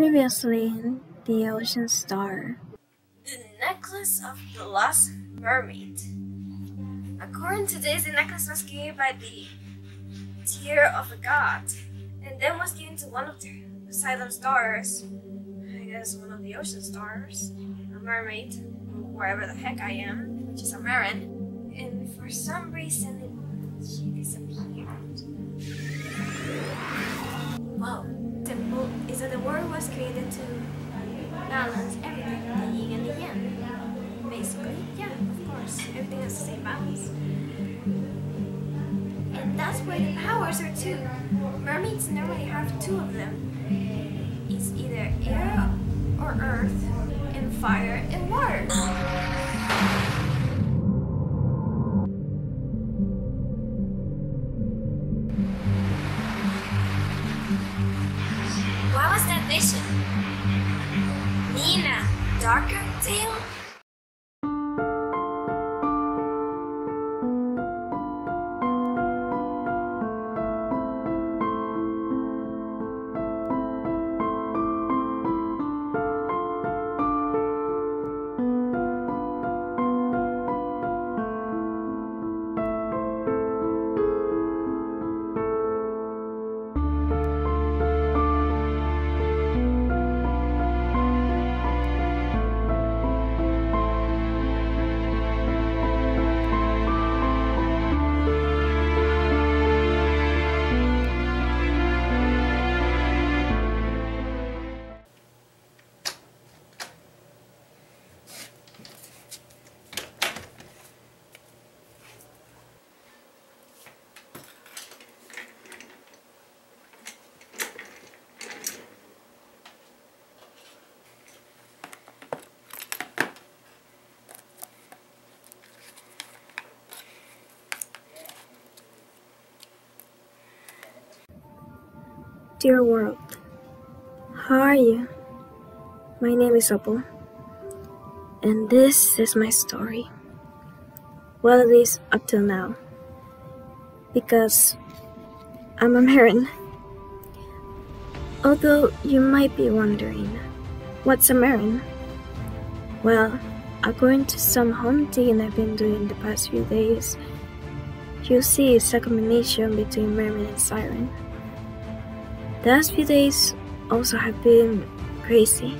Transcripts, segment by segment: previously in The Ocean Star. The Necklace of the Lost Mermaid. According to this, the necklace was created by the tear of a god, and then was given to one of the Poseidon's daughters, I guess one of the ocean stars, a mermaid, wherever the heck I am, which is a marin, and for some reason she disappeared. Wow, the moon is that the world was created to balance everything, the yin and the yang. Basically, yeah, of course, everything has the same balance. And that's where the powers are too. Mermaids normally have two of them. It's either air or earth, and fire and water. What was that vision? Nina, darker tale? Dear world, how are you? My name is Opal, and this is my story. Well, at least up till now, because I'm a marin. Although you might be wondering, what's a marin? Well, according to some home digging I've been doing the past few days, you'll see it's a combination between mermaid and siren. The last few days also have been crazy,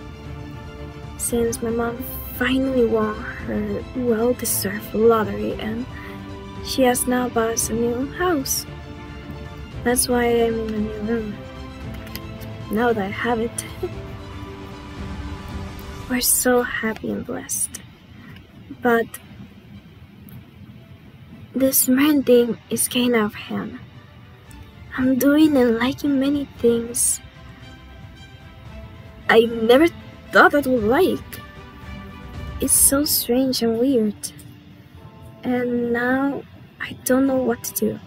since my mom finally won her well-deserved lottery and she has now bought us a new house. That's why I'm in a new room, now that I have it. We're so happy and blessed, but this man thing is kind of hand. I'm doing and liking many things I never thought I would like. It's so strange and weird, and now I don't know what to do,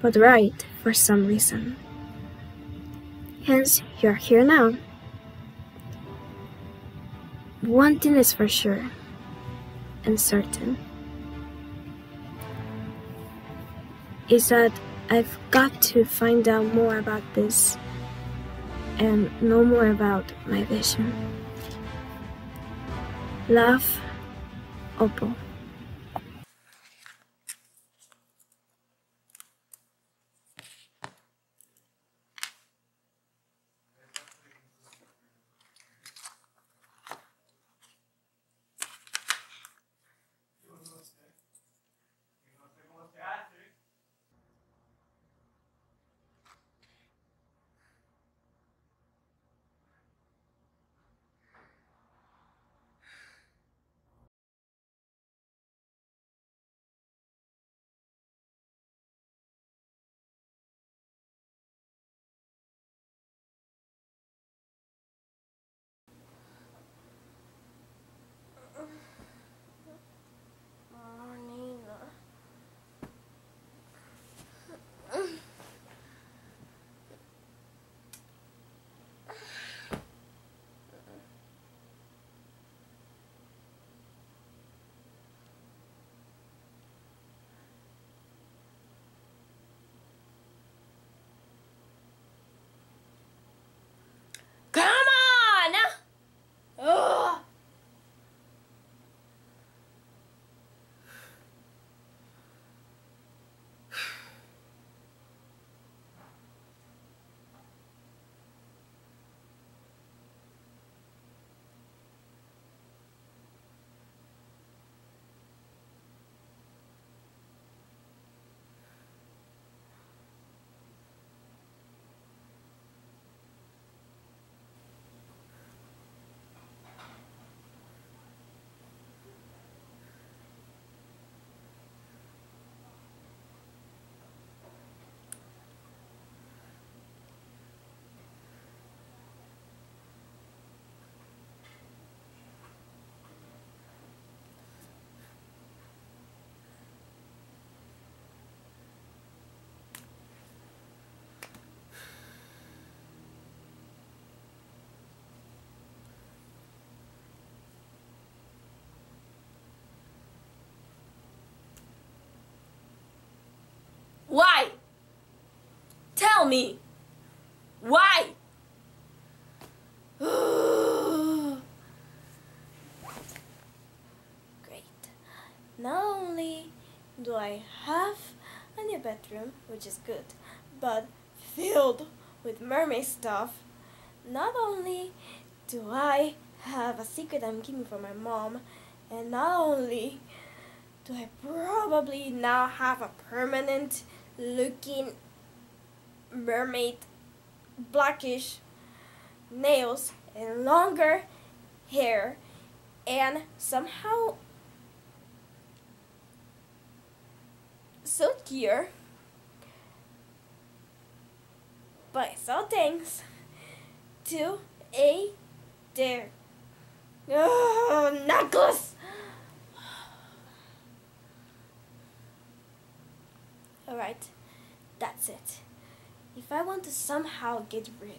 but right for some reason. Hence, you're here now. One thing is for sure and certain, is that I've got to find out more about this and know more about my vision. Love, Opal. tell me why. Great. Not only do I have a new bedroom, which is good, but filled with mermaid stuff. Not only do I have a secret I'm keeping from my mom, and not only do I probably now have a permanent looking mermaid blackish nails and longer hair, and somehow silkier, but it's all thanks to a dare. Oh, necklace! Alright, that's it. If I want to somehow get rid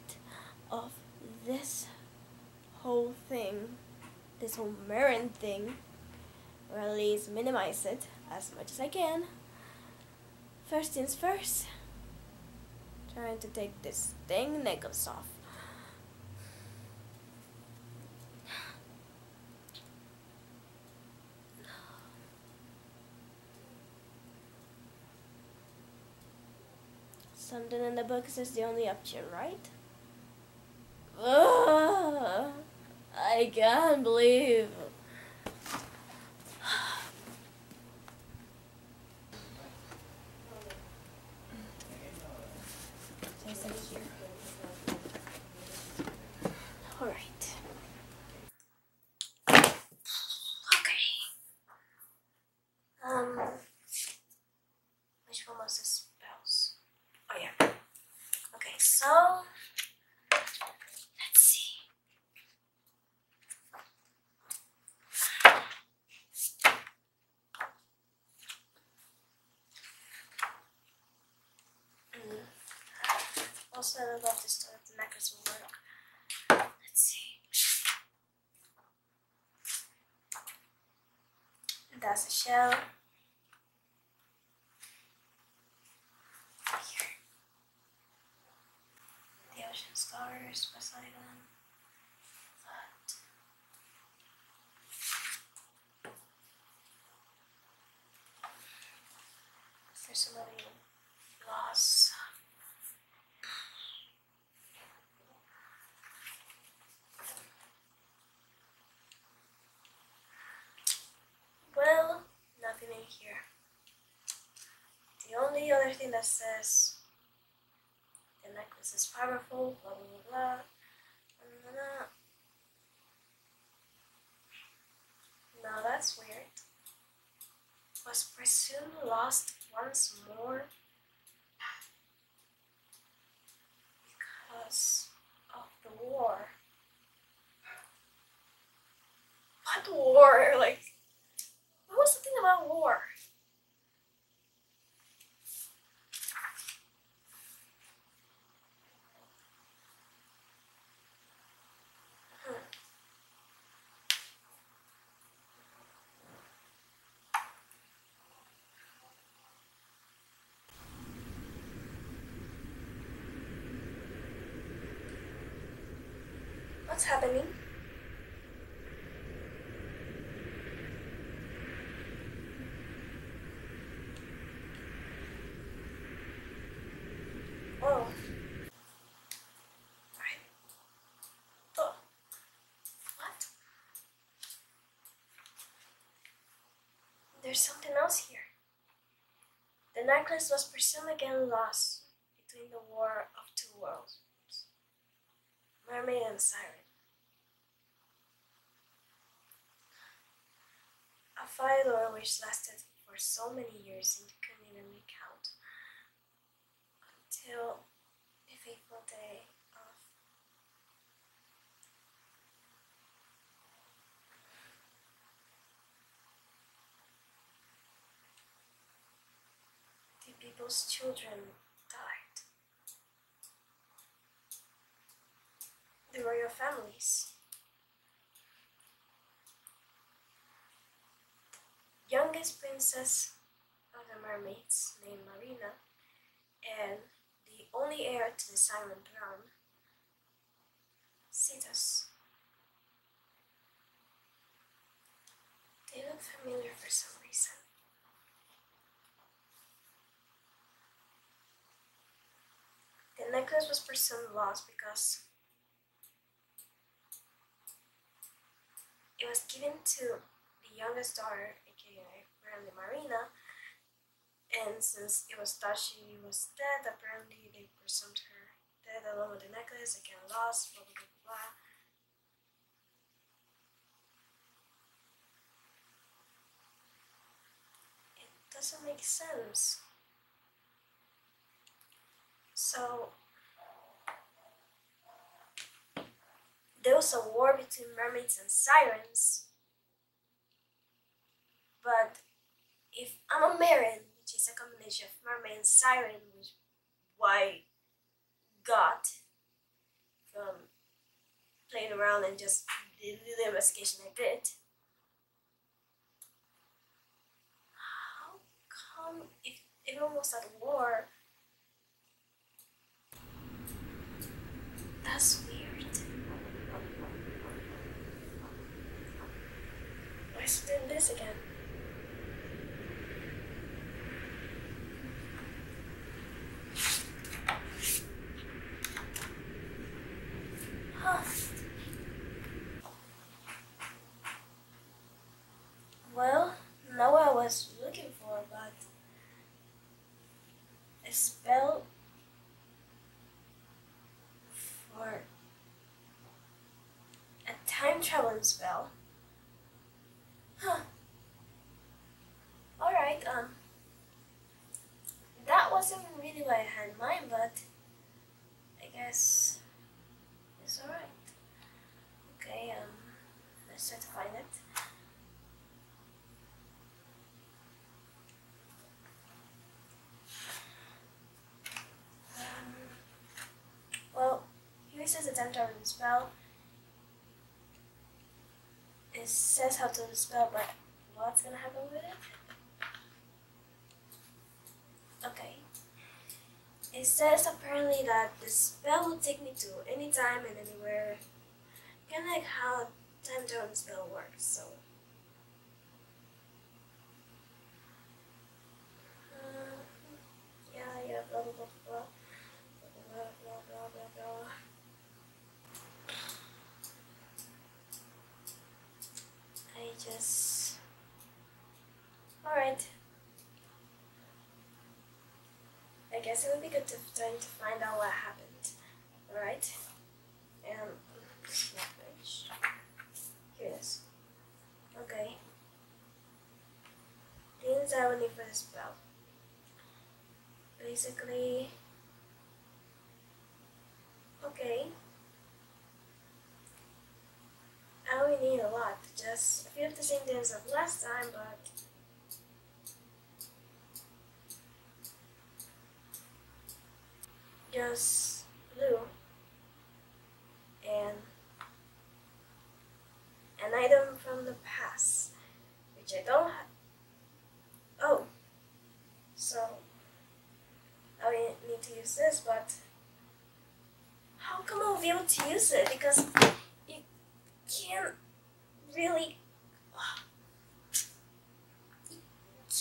of this whole thing, this whole mermaid thing, or at least minimize it as much as I can, first things first, trying to take this thing necklace off. Something in the book says the only option, right? Ugh, I can't believe. There's it here. All right. Okay. Which one was this? Oh yeah. Okay, so let's see. Also, I love this story if the necklace will work. Let's see. That's a shell. Stars Poseidon, but there's so many laws. Well, nothing in here. The only other thing that says the necklace is powerful, blah blah blah, blah, blah, blah. Now that's weird. Was presumed lost once more because of the war. What war? Like, what was the thing about war? What's happening? Oh. All right. Oh. What? There's something else here. The necklace was presumed again lost between the war of two worlds, mermaid and siren. A fire lore which lasted for so many years and couldn't even count until the fateful day of the people's children died. The royal families. Youngest princess of the mermaids, named Marina, and the only heir to the silent throne, Cetus. They look familiar for some reason. The necklace was for some lost because it was given to the youngest daughter, aka Brandy Marina, and since it was thought she was dead, apparently they presumed her dead along with the necklace, again lost, blah blah blah blah. It doesn't make sense. So there was a war between mermaids and sirens, but if I'm a marin, which is a combination of mermaid and siren, which why God played around and just did the investigation I did, how come if everyone was at war? That's weird. Why is it doing this again? Huh. Well, not what I was looking for, but a spell for a time traveling spell. Huh. Alright, that wasn't really what I had in mind, but I guess it's alright. Okay, let's try to find it. Well, here says the time traveling spell. It says how to do the spell, but what's gonna happen with it? Okay. It says apparently that the spell will take me to any time and anywhere. Kinda like how time travel spell works, so yeah, blah blah blah blah blah blah blah blah blah. Just alright. I guess it would be good to find out what happened. Alright? And here it is. Okay. Things I would need for the spell. Basically, okay. I don't really need a lot, just a few of the same things of last time, but just blue and an item from the past, which I don't have. Oh, so I don't need to use this, but how come I'll be able to use it? Because can't really, it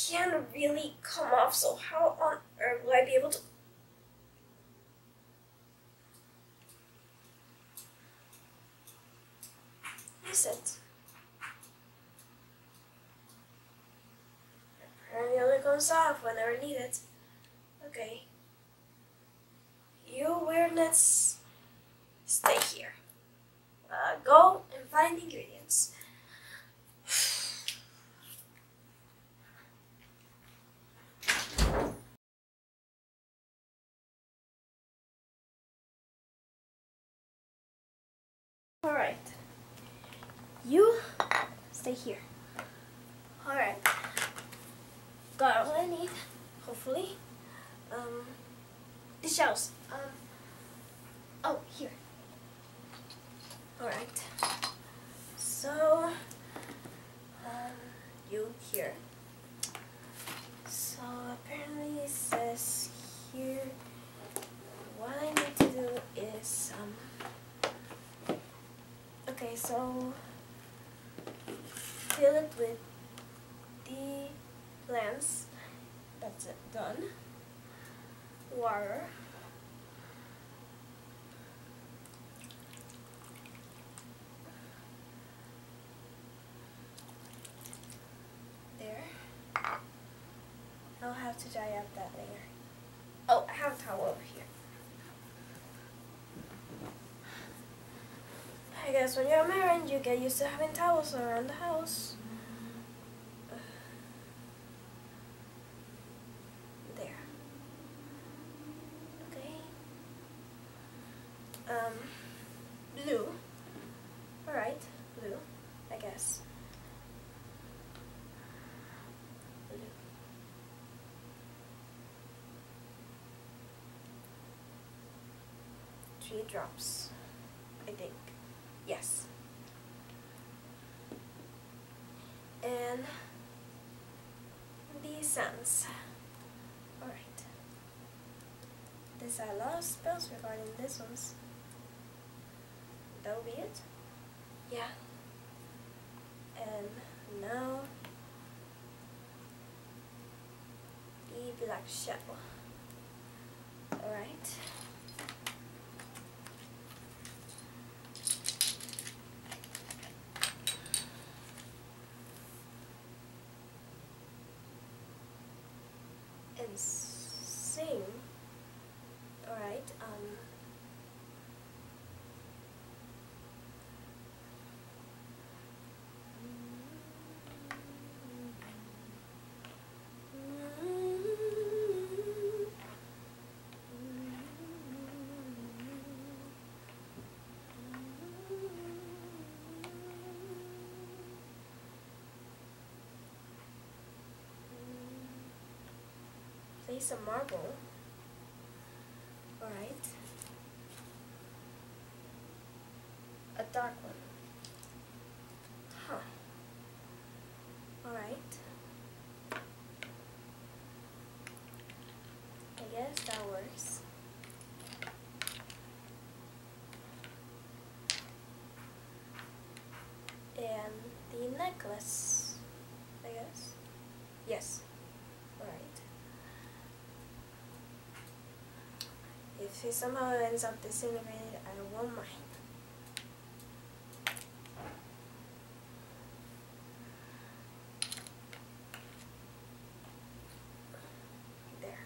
can't really come off, so how on earth will I be able to? Use it. Apparently it only comes off whenever needed. Okay. You weirdness, stay here. Go and find the ingredients. Alright. You stay here. Alright. Got all I need, hopefully. The shells. Oh, here. Alright, so you here. So apparently it says here Okay, so fill it with the lens. That's it, done. Water. There. I'll have to dry out that layer. Oh, I have a towel over here. I guess when you're married, you get used to having towels around the house. There. Okay. Blue. Alright, blue, I guess. Blue. Three drops, I think. Yes. And the sands. Alright. There's a lot of spells regarding this ones. That'll be it? Yeah. And now the black shadow. Alright. Same. Alright, place a marble. Alright. A dark one. Huh. Alright. I guess that works. And the necklace, I guess. Yes. If it somehow ends up disintegrated, I won't mind. There.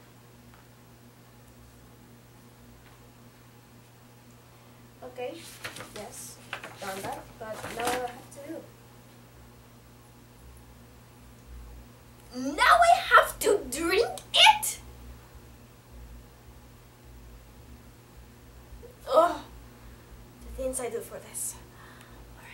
Okay, yes, I've done that, but now what do I have to do? Now I have to drink it! I do for this. Alright.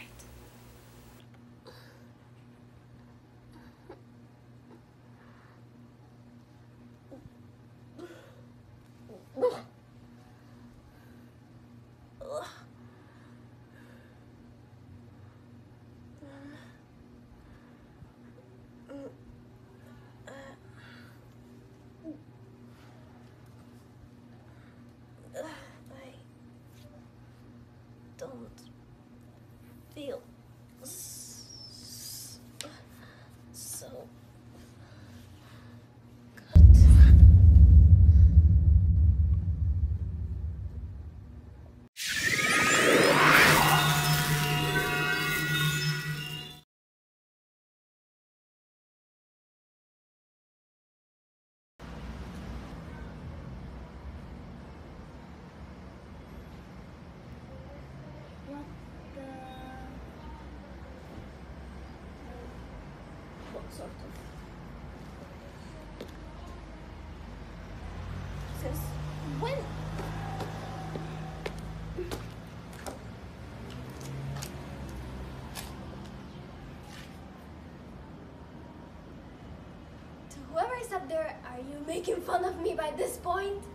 Feel so good. Sort of. Says when. To whoever is up there, are you making fun of me by this point?